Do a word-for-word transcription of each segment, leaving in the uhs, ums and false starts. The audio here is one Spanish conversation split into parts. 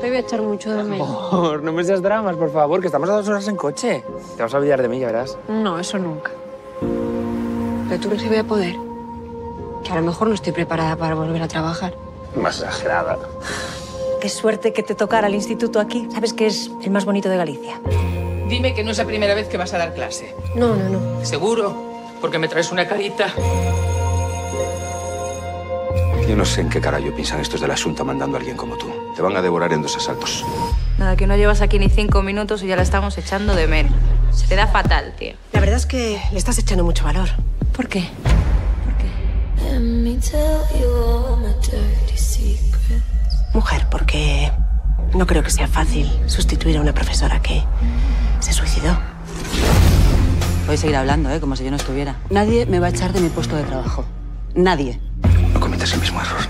Te voy a echar mucho de menos. Por favor, no me seas dramas, por favor, que estamos a dos horas en coche. Te vas a olvidar de mí, ya verás. No, eso nunca. Pero tú crees que voy a poder. Que a lo mejor no estoy preparada para volver a trabajar. Más exagerada. Qué suerte que te tocara el instituto aquí. Sabes que es el más bonito de Galicia. Dime que no es la primera vez que vas a dar clase. No, no, no. ¿Seguro? Porque me traes una carita. Yo no sé en qué carajo piensan estos de la Xunta mandando a alguien como tú. Te van a devorar en dos asaltos. Nada, que no llevas aquí ni cinco minutos y ya la estamos echando de menos. Se te da fatal, tío. La verdad es que le estás echando mucho valor. ¿Por qué? ¿Por qué? Mujer, porque no creo que sea fácil sustituir a una profesora que se suicidó. Podéis seguir hablando, ¿eh? Como si yo no estuviera. Nadie me va a echar de mi puesto de trabajo. Nadie. No cometas el mismo error.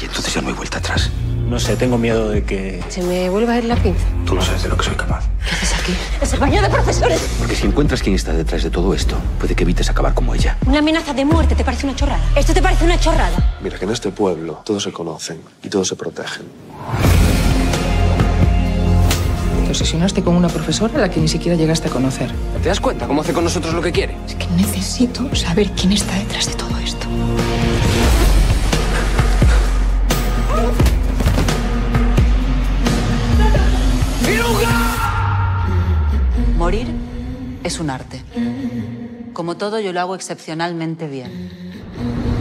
Y entonces ya no hay vuelta atrás. No sé, tengo miedo de que... se me vuelva a ir la pinza. Tú no sabes de lo que soy capaz. ¿Qué haces aquí? ¡Es el baño de profesores! Porque si encuentras quién está detrás de todo esto, puede que evites acabar como ella. Una amenaza de muerte, ¿te parece una chorrada? ¿Esto te parece una chorrada? Mira, que en este pueblo todos se conocen y todos se protegen. Te obsesionaste con una profesora a la que ni siquiera llegaste a conocer. ¿Te das cuenta cómo hace con nosotros lo que quiere? Es que necesito saber quién está detrás de todo esto. Morir es un arte. Como todo, yo lo hago excepcionalmente bien.